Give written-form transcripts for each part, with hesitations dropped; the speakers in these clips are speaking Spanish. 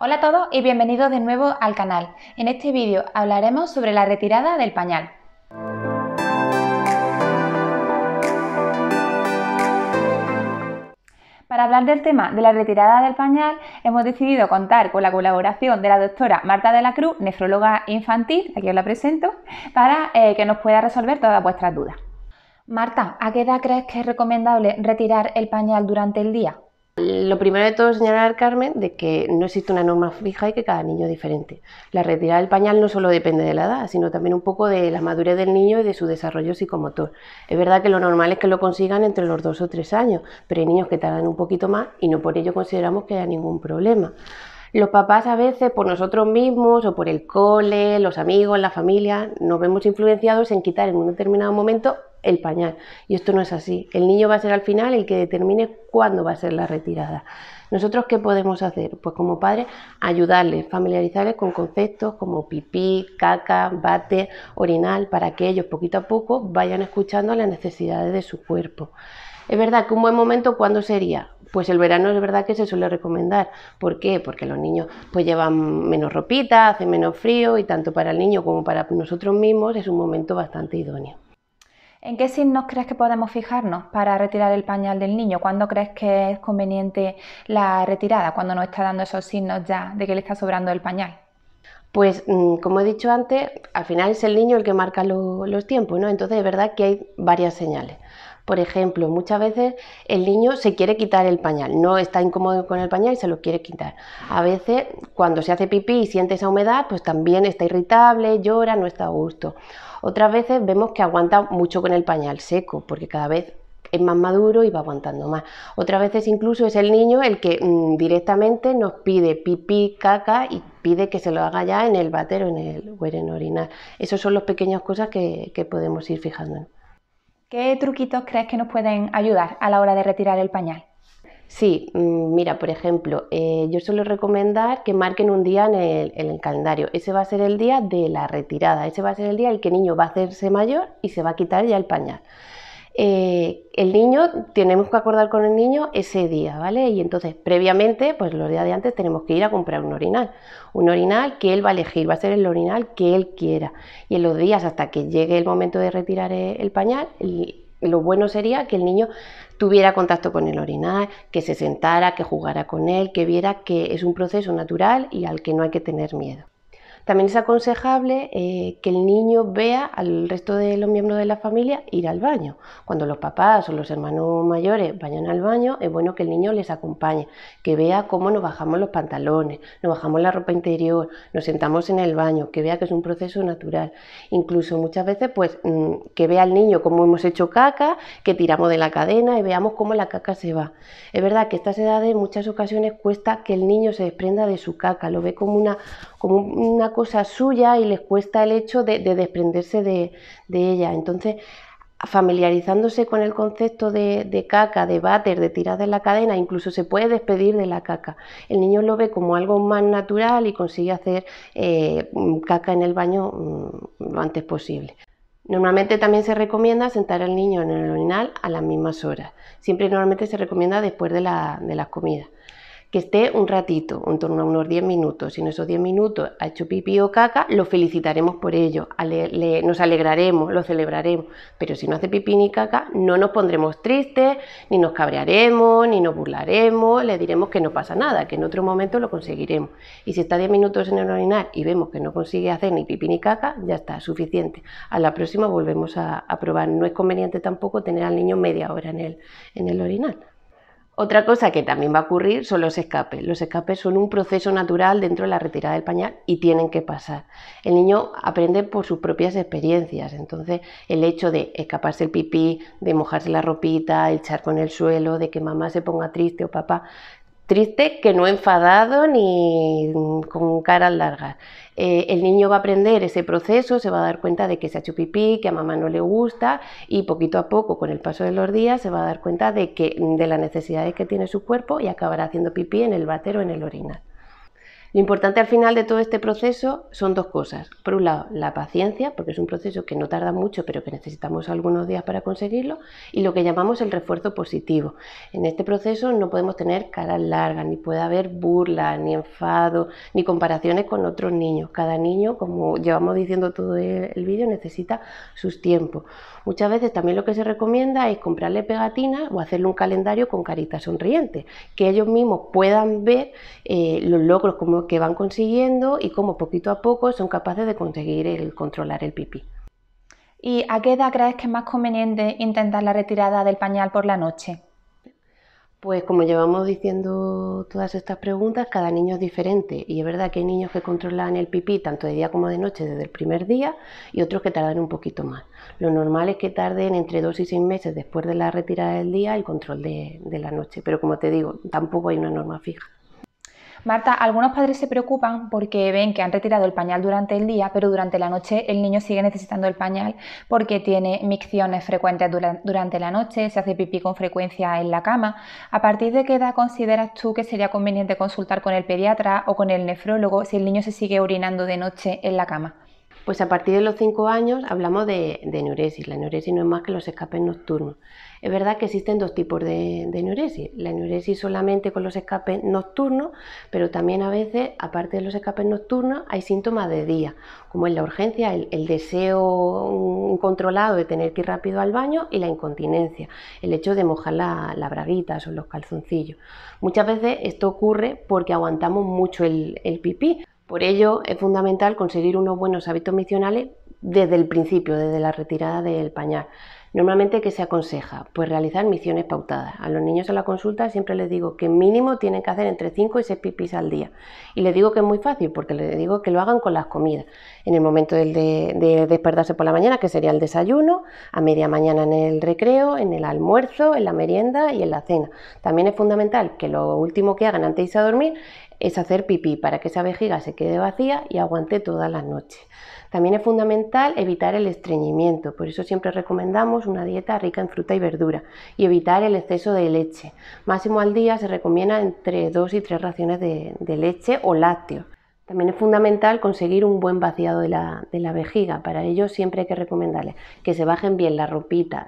Hola a todos y bienvenidos de nuevo al canal. En este vídeo hablaremos sobre la retirada del pañal. Para hablar del tema de la retirada del pañal hemos decidido contar con la colaboración de la doctora Marta de la Cruz, nefróloga infantil, aquí os la presento, para que nos pueda resolver todas vuestras dudas. Marta, ¿a qué edad crees que es recomendable retirar el pañal durante el día? Lo primero de todo es señalar, Carmen, de que no existe una norma fija y que cada niño es diferente. La retirada del pañal no solo depende de la edad, sino también un poco de la madurez del niño y de su desarrollo psicomotor. Es verdad que lo normal es que lo consigan entre los 2 o 3 años, pero hay niños que tardan un poquito más y no por ello consideramos que haya ningún problema. Los papás a veces, por nosotros mismos o por el cole, los amigos, la familia, nos vemos influenciados en quitar en un determinado momento el pañal, y esto no es así. El niño va a ser al final el que determine cuándo va a ser la retirada. ¿Nosotros qué podemos hacer? Pues como padres, ayudarles, familiarizarles con conceptos como pipí, caca, bate, orinal, para que ellos poquito a poco vayan escuchando las necesidades de su cuerpo. Es verdad que un buen momento, ¿cuándo sería? Pues el verano es verdad que se suele recomendar. ¿Por qué? Porque los niños pues llevan menos ropita, hace menos frío, y tanto para el niño como para nosotros mismos es un momento bastante idóneo. ¿En qué signos crees que podemos fijarnos para retirar el pañal del niño? ¿Cuándo crees que es conveniente la retirada? ¿Cuándo nos está dando esos signos ya de que le está sobrando el pañal? Pues como he dicho antes, al final es el niño el que marca los tiempos, ¿no? Entonces es verdad que hay varias señales. Por ejemplo, muchas veces el niño se quiere quitar el pañal, no está incómodo con el pañal y se lo quiere quitar. A veces cuando se hace pipí y siente esa humedad, pues también está irritable, llora, no está a gusto. Otras veces vemos que aguanta mucho con el pañal seco, porque cada vez es más maduro y va aguantando más. Otras veces incluso es el niño el que directamente nos pide pipí, caca, y pide que se lo haga ya en el váter o en el orinar. Esas son las pequeñas cosas que podemos ir fijándonos. ¿Qué truquitos crees que nos pueden ayudar a la hora de retirar el pañal? Sí, mira, por ejemplo, yo suelo recomendar que marquen un día en el calendario. Ese va a ser el día de la retirada, ese va a ser el día en el que el niño va a hacerse mayor y se va a quitar ya el pañal. El niño, tenemos que acordar con el niño ese día, ¿vale? Y entonces previamente, pues los días de antes tenemos que ir a comprar un orinal que él va a elegir, va a ser el orinal que él quiera. Y en los días hasta que llegue el momento de retirar el pañal, lo bueno sería que el niño tuviera contacto con el orinal, que se sentara, que jugara con él, que viera que es un proceso natural y al que no hay que tener miedo. También es aconsejable que el niño vea al resto de los miembros de la familia ir al baño. Cuando los papás o los hermanos mayores vayan al baño, es bueno que el niño les acompañe, que vea cómo nos bajamos los pantalones, nos bajamos la ropa interior, nos sentamos en el baño, que vea que es un proceso natural. Incluso muchas veces pues que vea al niño cómo hemos hecho caca, que tiramos de la cadena y veamos cómo la caca se va. Es verdad que a estas edades en muchas ocasiones cuesta que el niño se desprenda de su caca, lo ve como una cosa suya y les cuesta el hecho de desprenderse de ella. Entonces, familiarizándose con el concepto de caca, de váter, de tirar de la cadena, incluso se puede despedir de la caca. El niño lo ve como algo más natural y consigue hacer caca en el baño lo antes posible. Normalmente también se recomienda sentar al niño en el orinal a las mismas horas. Siempre normalmente se recomienda después de las comidas. Que esté un ratito, en torno a unos 10 minutos. Si en esos 10 minutos ha hecho pipí o caca, lo felicitaremos por ello, nos alegraremos, lo celebraremos. Pero si no hace pipí ni caca, no nos pondremos tristes, ni nos cabrearemos, ni nos burlaremos, le diremos que no pasa nada, que en otro momento lo conseguiremos. Y si está 10 minutos en el orinar y vemos que no consigue hacer ni pipí ni caca, ya está, suficiente. A la próxima volvemos a probar. No es conveniente tampoco tener al niño media hora en el orinar. Otra cosa que también va a ocurrir son los escapes. Los escapes son un proceso natural dentro de la retirada del pañal y tienen que pasar. El niño aprende por sus propias experiencias, entonces el hecho de escaparse el pipí, de mojarse la ropita, el charco en el suelo, de que mamá se ponga triste o papá, triste que no enfadado ni con caras largas. El niño va a aprender ese proceso, se va a dar cuenta de que se ha hecho pipí, que a mamá no le gusta, y poquito a poco, con el paso de los días, se va a dar cuenta de las necesidades que tiene su cuerpo y acabará haciendo pipí en el váter o en el orinal. Lo importante al final de todo este proceso son dos cosas. Por un lado, la paciencia, porque es un proceso que no tarda mucho, pero que necesitamos algunos días para conseguirlo, y lo que llamamos el refuerzo positivo. En este proceso no podemos tener caras largas, ni puede haber burlas, ni enfado, ni comparaciones con otros niños. Cada niño, como llevamos diciendo todo el vídeo, necesita sus tiempos. Muchas veces también lo que se recomienda es comprarle pegatinas o hacerle un calendario con caritas sonrientes, que ellos mismos puedan ver los logros que van consiguiendo y cómo poquito a poco son capaces de conseguir controlar el pipí. ¿Y a qué edad crees que es más conveniente intentar la retirada del pañal por la noche? Pues como llevamos diciendo todas estas preguntas, cada niño es diferente y es verdad que hay niños que controlan el pipí tanto de día como de noche desde el primer día y otros que tardan un poquito más. Lo normal es que tarden entre 2 y 6 meses después de la retirada del día el control de la noche, pero como te digo, tampoco hay una norma fija. Marta, algunos padres se preocupan porque ven que han retirado el pañal durante el día, pero durante la noche el niño sigue necesitando el pañal porque tiene micciones frecuentes durante la noche, se hace pipí con frecuencia en la cama. ¿A partir de qué edad consideras tú que sería conveniente consultar con el pediatra o con el nefrólogo si el niño se sigue orinando de noche en la cama? Pues a partir de los 5 años hablamos de enuresis. La enuresis no es más que los escapes nocturnos. Es verdad que existen dos tipos de enuresis. La enuresis solamente con los escapes nocturnos, pero también a veces, aparte de los escapes nocturnos, hay síntomas de día, como en la urgencia, el deseo incontrolado de tener que ir rápido al baño y la incontinencia, el hecho de mojar las braguitas o los calzoncillos. Muchas veces esto ocurre porque aguantamos mucho el pipí. Por ello es fundamental conseguir unos buenos hábitos miccionales desde el principio, desde la retirada del pañal. Normalmente, ¿qué se aconseja? Pues realizar micciones pautadas. A los niños en la consulta siempre les digo que mínimo tienen que hacer entre 5 y 6 pipis al día. Y les digo que es muy fácil porque les digo que lo hagan con las comidas. En el momento de despertarse por la mañana, que sería el desayuno, a media mañana en el recreo, en el almuerzo, en la merienda y en la cena. También es fundamental que lo último que hagan antes de irse a dormir es hacer pipí para que esa vejiga se quede vacía y aguante todas las noches. También es fundamental evitar el estreñimiento, por eso siempre recomendamos una dieta rica en fruta y verdura y evitar el exceso de leche. Máximo al día se recomienda entre 2 y 3 raciones de leche o lácteos. También es fundamental conseguir un buen vaciado de la vejiga. Para ello siempre hay que recomendarles que se bajen bien la ropita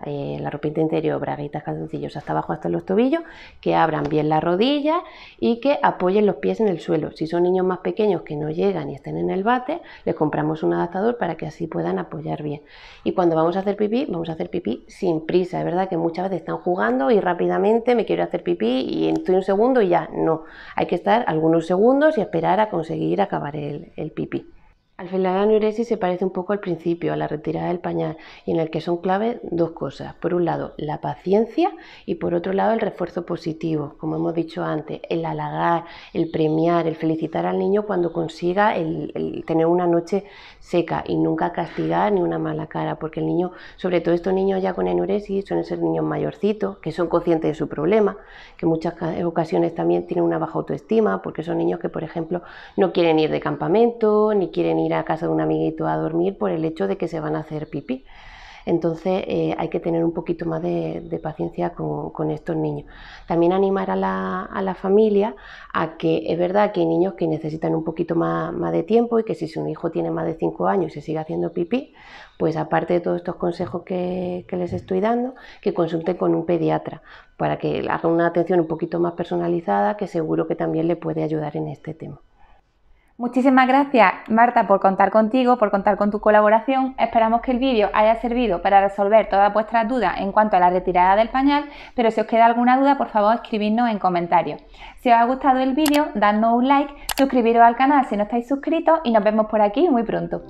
interior, braguitas, calzoncillos hasta abajo, hasta los tobillos, que abran bien las rodillas y que apoyen los pies en el suelo. Si son niños más pequeños que no llegan y estén en el váter, les compramos un adaptador para que así puedan apoyar bien. Y cuando vamos a hacer pipí sin prisa. Es verdad que muchas veces están jugando y rápidamente me quiero hacer pipí y estoy un segundo y ya. No, hay que estar algunos segundos y esperar a conseguir acabar el pipí. Al final la enuresis se parece un poco al principio, a la retirada del pañal, y en el que son claves dos cosas. Por un lado, la paciencia y por otro lado, el refuerzo positivo, como hemos dicho antes, el halagar, el premiar, el felicitar al niño cuando consiga el tener una noche seca y nunca castigar ni una mala cara, porque el niño, sobre todo estos niños ya con enuresis, suelen ser niños mayorcitos, que son conscientes de su problema, que en muchas ocasiones también tienen una baja autoestima, porque son niños que, por ejemplo, no quieren ir de campamento, ni quieren ir a casa de un amiguito a dormir por el hecho de que se van a hacer pipí. Entonces hay que tener un poquito más de paciencia con estos niños. También animar a la familia a que es verdad que hay niños que necesitan un poquito más de tiempo y que si su hijo tiene más de 5 años y se sigue haciendo pipí, pues aparte de todos estos consejos que les estoy dando, que consulten con un pediatra para que haga una atención un poquito más personalizada, que seguro que también le puede ayudar en este tema. Muchísimas gracias, Marta, por contar contigo, por contar con tu colaboración. Esperamos que el vídeo haya servido para resolver todas vuestras dudas en cuanto a la retirada del pañal, pero si os queda alguna duda, por favor, escribidnos en comentarios. Si os ha gustado el vídeo, dadnos un like, suscribiros al canal si no estáis suscritos y nos vemos por aquí muy pronto.